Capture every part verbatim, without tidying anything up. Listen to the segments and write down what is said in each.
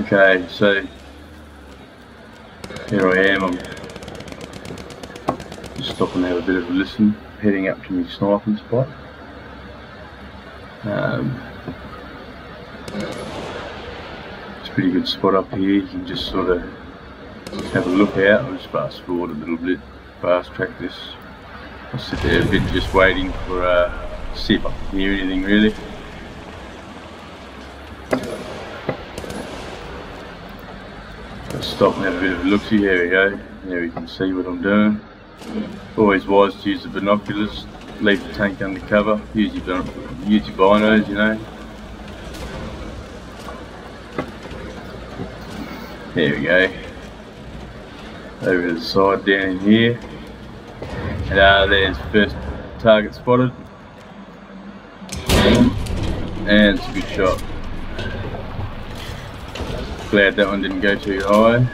Okay, so here I am. I'm just stop and have a bit of a listen, heading up to my sniping spot. Um, it's a pretty good spot up here. You can just sort of have a look out. I'll just fast forward a little bit, fast track this. I'll sit there a bit just waiting for uh, see if I can hear anything really. Stop and have a bit of a look see. Here we go. There you can see what I'm doing. Always wise to use the binoculars, leave the tank under cover, use your, use your binos, you know. There we go. Over to the side down in here. And uh, there's first target spotted. And it's a good shot. Glad that one didn't go too high.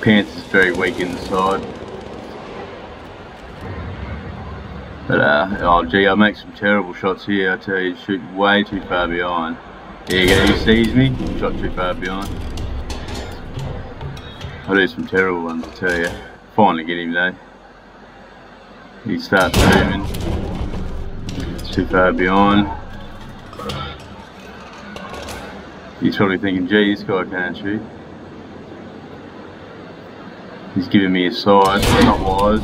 Pants is very weak inside. But uh, oh gee, I make some terrible shots here, I tell you, shoot way too far behind. There you go, he sees me, shot too far behind. I do some terrible ones, I tell you. Finally get him though. He starts moving. It's too far behind. He's probably thinking, gee, this guy can't shoot. He's giving me a side, not wise.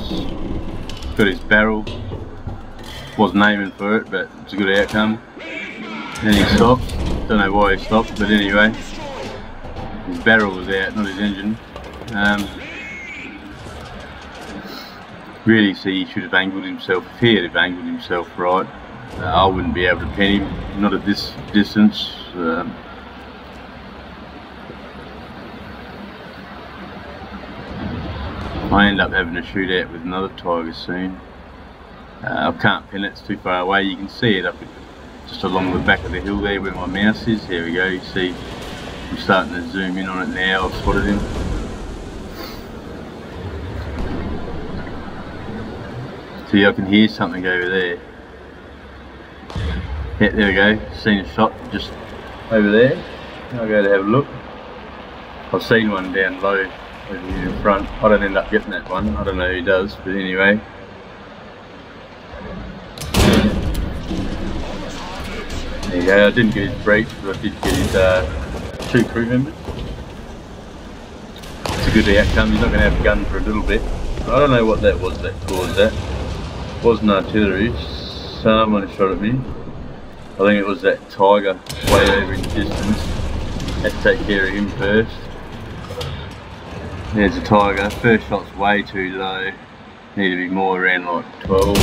Got his barrel. Wasn't aiming for it, but it's a good outcome. Then he stopped. Don't know why he stopped, but anyway. His barrel was out, not his engine. Um, really, see, he should have angled himself. If he had angled himself right, uh, I wouldn't be able to pen him. Not at this distance. Um, I end up having a shootout with another tiger soon. Uh, I can't pin it, it's too far away. You can see it up just along the back of the hill there where my mouse is. Here we go, you see I'm starting to zoom in on it now. I've spotted him. See, I can hear something over there. Yeah, there we go, seen a shot just over there. I'll go to have a look. I've seen one down low over here in front. I don't end up getting that one, I don't know who does, but anyway. There you go, I didn't get his breach, but I did get his uh, two crew members. It's a good outcome, he's not going to have a gun for a little bit. I don't know what that was that caused that. It wasn't artillery, someone shot at me. I think it was that tiger way over in the distance. Had to take care of him first. There's a tiger, first shot's way too low, need to be more around like twelve,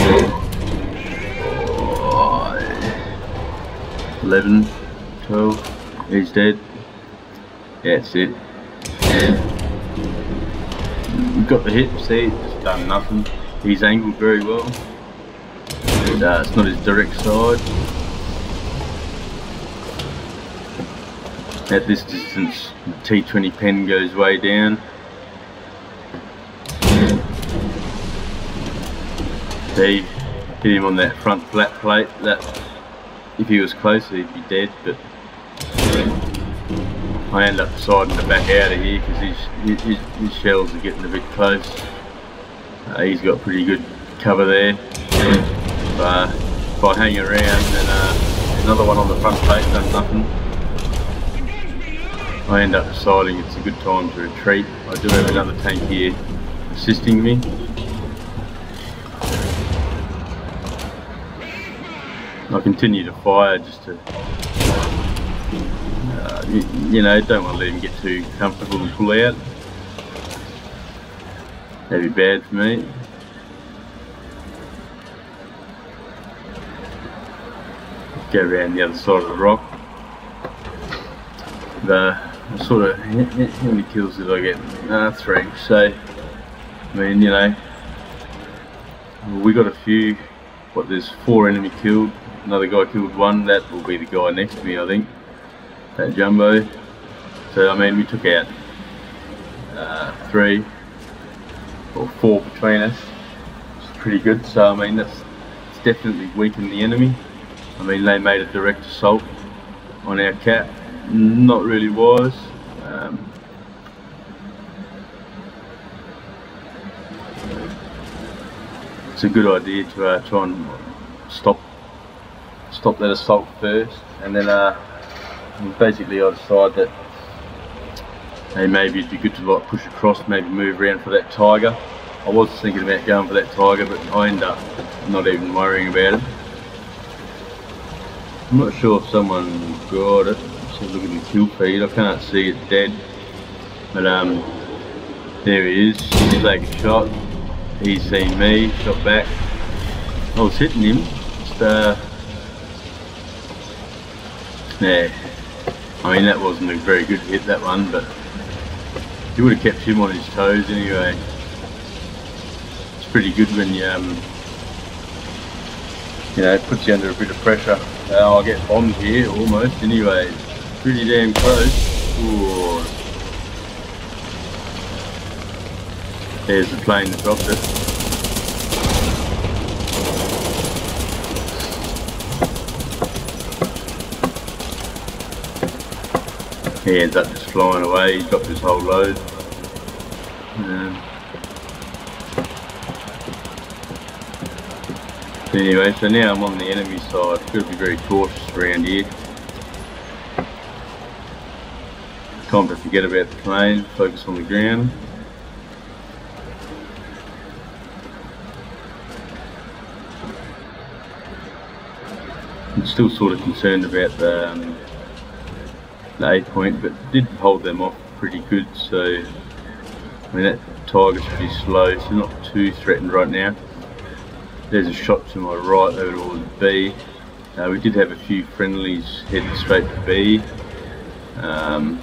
eleven, twelve, he's dead, yeah, that's it, yeah. We've got the hip, see, it's done nothing, he's angled very well, and, uh, it's not his direct side. At this distance, the T twenty pen goes way down. See, hit him on that front flat plate. That, if he was closer, he'd be dead. But I end up deciding to back out of here because his, his, his shells are getting a bit close. Uh, he's got pretty good cover there. But if I hang around, then uh, another one on the front plate does nothing. I end up deciding it's a good time to retreat. I do have another tank here assisting me. I continue to fire just to, uh, you, you know, don't want to let him get too comfortable and pull out. That'd be bad for me. Go around the other side of the rock. The sort of, how many kills did I get? Uh, three. So, I mean, you know, we got a few. What, there's four enemy killed. Another guy killed one. That will be the guy next to me, I think. That jumbo. So, I mean, we took out uh, three or four between us. It's pretty good. So, I mean, that's, it's definitely weakened the enemy. I mean, they made a direct assault. on our cap. Not really wise. Um, it's a good idea to uh, try and stop stop that assault first, and then uh, basically I decide that hey, maybe it'd be good to like push across, maybe move around for that tiger. I was thinking about going for that tiger, but I end up not even worrying about it. I'm not sure if someone got it. Let's have a look at the kill feed. I can't see it dead, but um, there he is. He's like a shot. He's seen me, shot back. I was hitting him. Just, uh, yeah. I mean, that wasn't a very good hit, that one, but you would have kept him on his toes anyway. It's pretty good when you, um, you know, it puts you under a bit of pressure. Uh, I'll get bombed here almost anyway. Pretty damn close. Ooh. There's the plane that dropped it. He ends up just flying away, he dropped his whole load. Um, Anyway, so now I'm on the enemy side. Gotta be very cautious around here. Time to forget about the plane, focus on the ground. I'm still sort of concerned about the, um, the eight point, but did hold them off pretty good, so I mean that tiger's pretty slow, so not too threatened right now. There's a shot to my right over towards B. Uh, we did have a few friendlies heading straight to B. Um,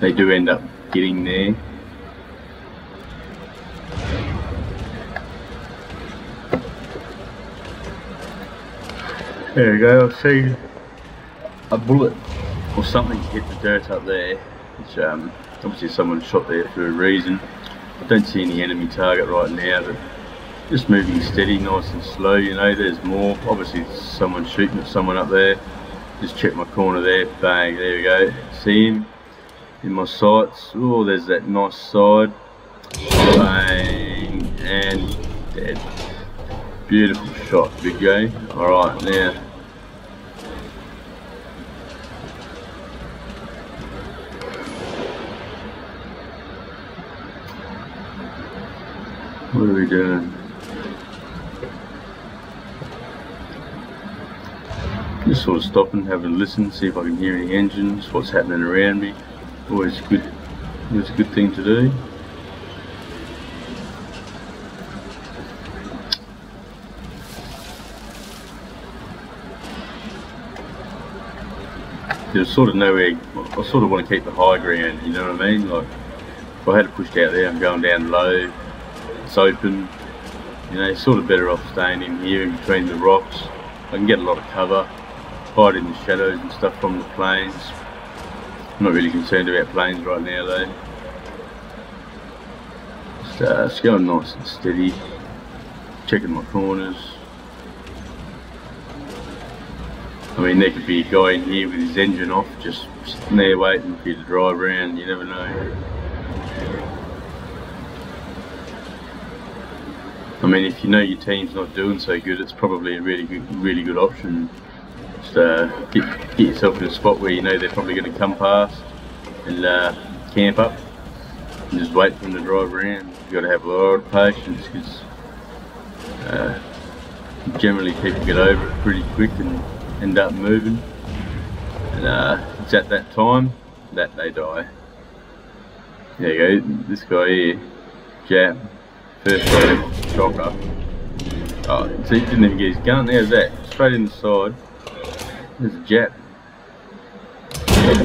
they do end up getting there. There we go, I've seen a bullet or something hit the dirt up there, which um, obviously someone shot there for a reason. I don't see any enemy target right now, but just moving steady, nice and slow, you know. There's more. Obviously, someone shooting at someone up there. Just check my corner there. Bang, there we go. See him in my sights. Oh, there's that nice side. Bang, and dead. Beautiful shot, big guy. Alright, now. What are we doing? Just sort of stopping, having a listen, see if I can hear any engines, what's happening around me. Always good, always a good thing to do. There's sort of nowhere, I sort of want to keep the high ground, you know what I mean? Like, if I had it pushed out there, I'm going down low, it's open. You know, sort of better off staying in here in between the rocks. I can get a lot of cover. Hide in the shadows and stuff from the planes. I'm not really concerned about planes right now though. Just, uh, it's going nice and steady. Checking my corners. I mean, there could be a guy in here with his engine off, just sitting there waiting for you to drive around, you never know. I mean, if you know your team's not doing so good, it's probably a really good, really good option. Just uh, get, get yourself in a spot where you know they're probably going to come past and uh, camp up and just wait for them to drive around. You've got to have a lot of patience because uh, generally people get over it pretty quick and end up moving. And uh, it's at that time that they die. There you go, this guy here, Jap. First row, shocker. Oh, see, he didn't even get his gun. There's that. Straight in the side. There's a Jap.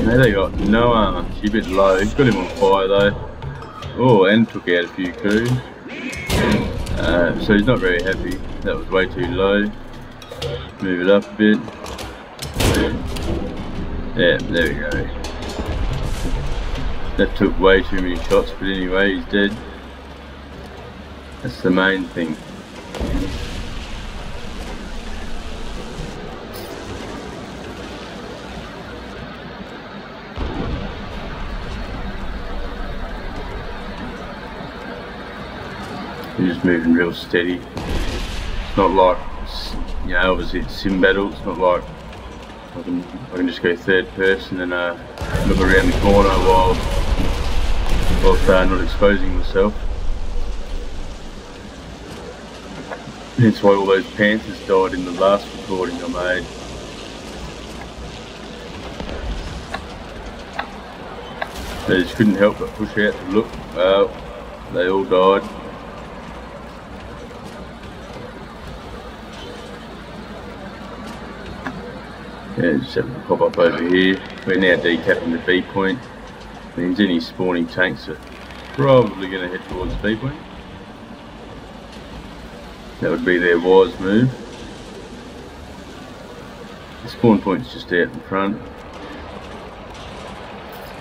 Now they got no armour. She's a bit low. He's got him on fire though. Oh, and took out a few coups. Uh, so he's not very happy. That was way too low. Move it up a bit. Yeah, there we go. That took way too many shots, but anyway, he's dead. That's the main thing. You're just moving real steady. It's not like, you know, obviously it's sim battle. It's not like I can, I can just go third person and uh, look around the corner while whilst, uh, not exposing myself. That's why all those panthers died in the last recording I made. They just couldn't help but push out to look. Well, they all died. Yeah, just having a pop up over here. We're now decapping the B point. Means any spawning tanks are probably going to head towards the B point. That would be their wise move. The spawn point's just out in front.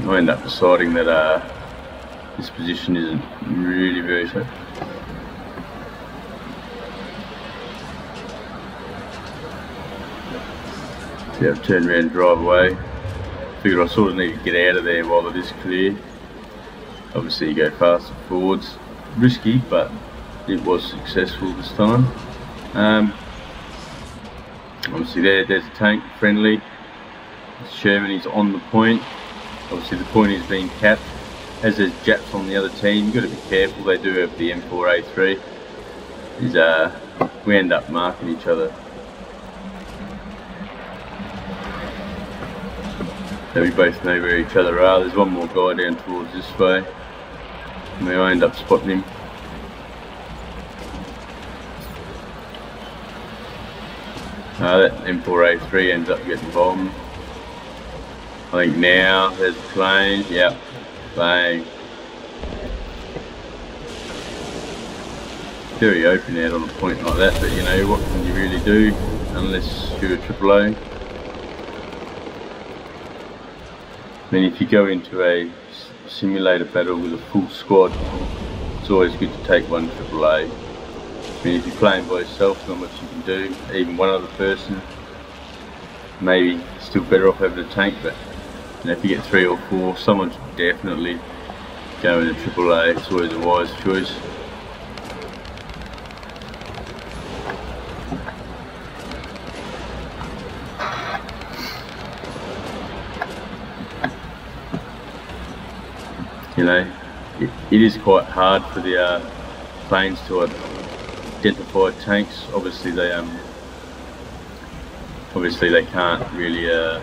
I end up deciding that uh, this position isn't really very safe. So I've turned around and drive away. Figured I sort of need to get out of there while it is clear. Obviously you go faster forwards. Risky, but it was successful this time. Um, obviously there, there's a tank, friendly. Sherman is on the point. Obviously the point is being capped. As there's Japs on the other team, you've got to be careful. They do have the M four A three. Is uh, we end up marking each other. So we both know where each other are. There's one more guy down towards this way. And we end up spotting him. Uh, that M four A three ends up getting bombed. I think now there's a plane. Yep, bang. Very open out on a point like that, but you know, what can you really do unless you're a triple O? Then if you go into a simulator battle with a full squad, it's always good to take one triple A. I mean, if you're playing by yourself, there's not much you can do. Even one other person, maybe still better off having a tank, but you know, if you get three or four, someone should definitely go in a triple A. It's always a wise choice. You know, it, it is quite hard for the uh, planes to identify tanks. Obviously they um obviously they can't really uh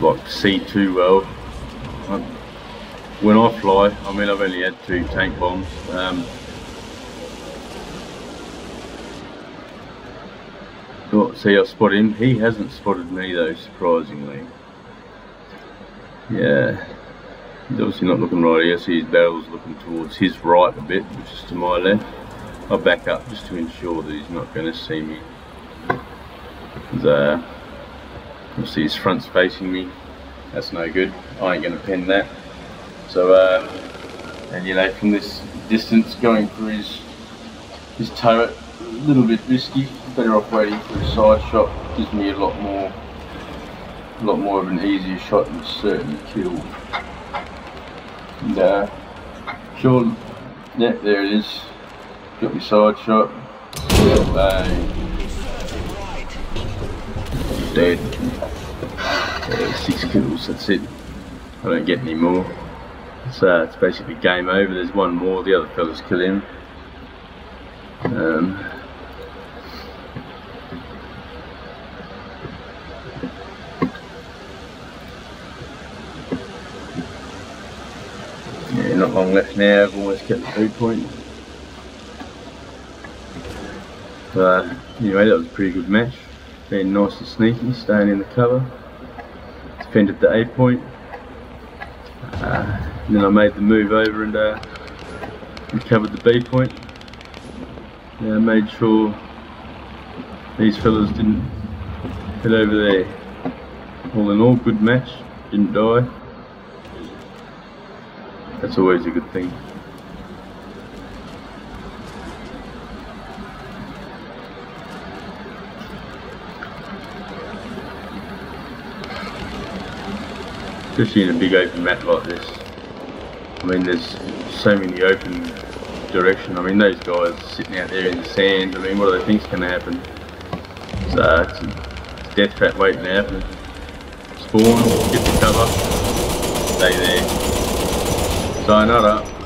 like see too well. I'm, when I fly, I mean, I've only had two tank bombs. Um oh, see, I spot him. He hasn't spotted me though, surprisingly. Yeah, he's obviously not looking right here. See, his barrel's looking towards his right a bit, which is to my left. I'll back up just to ensure that he's not going to see me. Uh, obviously his front's facing me. That's no good. I ain't going to pin that. So, uh, and you know, from this distance, going through his, his turret, a little bit risky. Better off waiting for a side shot. Gives me a lot more, a lot more of an easier shot and a certain kill. And uh, sure, yeah, there it is. Got my side shot. Bang. Dead. Yeah, six kills, that's it. I don't get any more. So uh, it's basically game over. There's one more, the other fellas kill him. Um, yeah, not long left now. I've almost kept the food point. But anyway, that was a pretty good match. Being nice and sneaky, staying in the cover. Defended the A point. Uh, and then I made the move over and uh, recovered the B point. And I made sure these fellas didn't head over there. All in all, good match. Didn't die. That's always a good thing. Especially in a big open map like this. I mean, there's so many open direction. I mean, those guys sitting out there in the sand, I mean, what do they think's going to happen? So it's a death trap waiting to happen. Spawn, get the cover, stay there. Sayonara.